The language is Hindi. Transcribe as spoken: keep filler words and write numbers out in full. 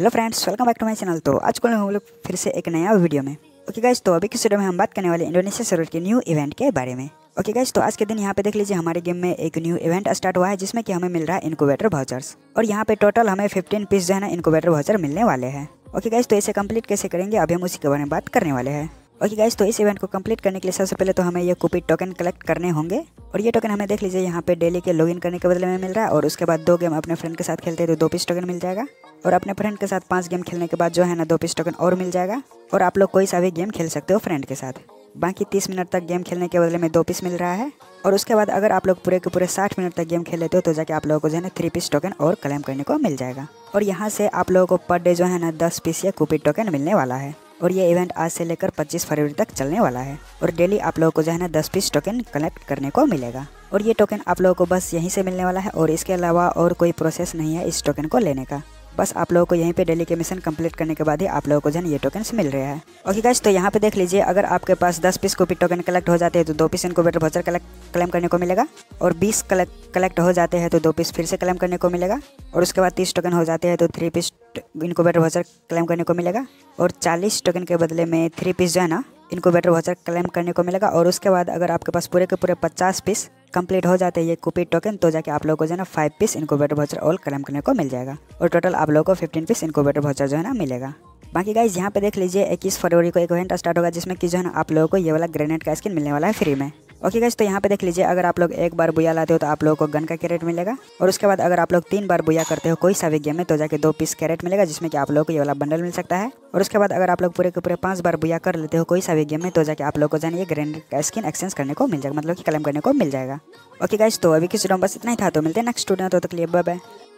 Hello friends, welcome back to my channel. तो आज कल हम लोग फिर से एक नया वीडियो में। ओके गाइस, तो अभी की वीडियो में हम बात करने वाले इंडोनेशिया सर्वर के न्यू इवेंट के बारे में। ओके गाइस, तो आज के दिन यहाँ पे देख लीजिए हमारे गेम में एक न्यू इवेंट स्टार्ट हुआ है, जिसमें कि हमें मिल रहा है इनक्यूबेटर वाउचर्स और यहाँ पे टोटल हमें फिफ्टीन पीस जो है ना इनक्यूबेटर वाउचर मिलने वाले हैं। ओके गाइस, तो इसे कंप्लीट कैसे करेंगे अभी हम उसी के बारे में बात करने वाले हैं। ओके गाइस, तो इस इवेंट को कंप्लीट करने के लिए सबसे पहले तो हमें ये कूपी टोकन कलेक्ट करने होंगे और ये टोकन हमें देख लीजिए यहाँ पे डेली के लॉगिन करने के बदले में मिल रहा है। और उसके बाद दो गेम अपने फ्रेंड के साथ खेलते हैं तो दो पीस टोकन मिल जाएगा और अपने फ्रेंड के साथ पांच गेम खेलने के बाद जो है ना दो पीस टोकन और मिल जाएगा। और आप लोग कोई सा भी गेम खेल सकते हो फ्रेंड के साथ। बाकी तीस मिनट तक गेम खेलने के बदले में दो पीस मिल रहा है और उसके बाद अगर आप लोग पूरे के पूरे साठ मिनट तक गेम खेल लेते हो तो जाके आप लोगों को जो है ना थ्री पीस टोकन और क्लेम करने को मिल जाएगा। और यहाँ से आप लोगों को पर डे जो है ना दस पीस या कूपी टोकन मिलने वाला है। और ये इवेंट आज से लेकर पच्चीस फरवरी तक चलने वाला है और डेली आप लोगों को जो है ना दस पीस टोकन कलेक्ट करने को मिलेगा। और ये टोकन आप लोगों को बस यहीं से मिलने वाला है और इसके अलावा और कोई प्रोसेस नहीं है इस टोकन को लेने का। बस आप लोगों को यहीं पे डेली के मिशन कंप्लीट करने के बाद ही आप लोगों को जो है ये टोकन्स मिल रहे हैं। ओके गाइस, तो यहाँ पे देख लीजिए अगर आपके पास दस पीस कूपी टोकन कलेक्ट हो जाते हैं तो दो piece incubator voucher collect claim करने को मिलेगा और बीस कलेक्ट कलेक्ट हो जाते हैं तो दो पीस फिर से क्लेम करने को मिलेगा। और उसके बाद तीस टोकन हो जाते हैं तो three piece incubator voucher claim करने को मिलेगा। और चालीस टोकन के बदले में थ्री पीस जो है ना इनक्यूबेटर वाउचर क्लेम करने को मिलेगा। और उसके बाद अगर आपके पास पूरे के पूरे पचास पीस कंप्लीट हो जाते हैं ये कूपी टोकन तो जाके आप लोगों को जो है ना five piece incubator voucher all claim करने को मिल जाएगा। और टोटल आप लोगों को फिफ्टीन पीस इनक्यूबेटर वाउचर जो है ना मिलेगा। बाकी गाइस, यहाँ पे देख लीजिए इक्कीस फरवरी को एक इवेंट स्टार्ट होगा, जिसमें कि जो है ना आप लोगों को ये वाला ग्रेनेड का स्किन मिलने वाला है फ्री में। ओके गाइस, तो यहाँ पे देख लीजिए अगर आप लोग एक बार बुया लाते हो तो आप लोगों को गन का कैरेट मिलेगा। और उसके बाद अगर आप लोग तीन बार बुया करते हो कोई सा भी गेम में तो जाके दो पीस कैरेट मिलेगा, जिसमें कि आप लोगों को ये वाला बंडल मिल सकता है। और उसके बाद अगर आप लोग पूरे के पूरे पांच बार बुया कर लेते हो कोई सा भी गेम में तो जाके आप लोग को जाने ये ग्रेनेड का स्किन एक्सचेंज करने को मिल जाएगा, मतलब कि क्लेम करने को मिल जाएगा। ओके गाइस, तो अभी की वीडियो में बस इतना ही था। तो मिलते हैं नेक्स्ट वीडियो में, तब तक के लिए बाय बाय।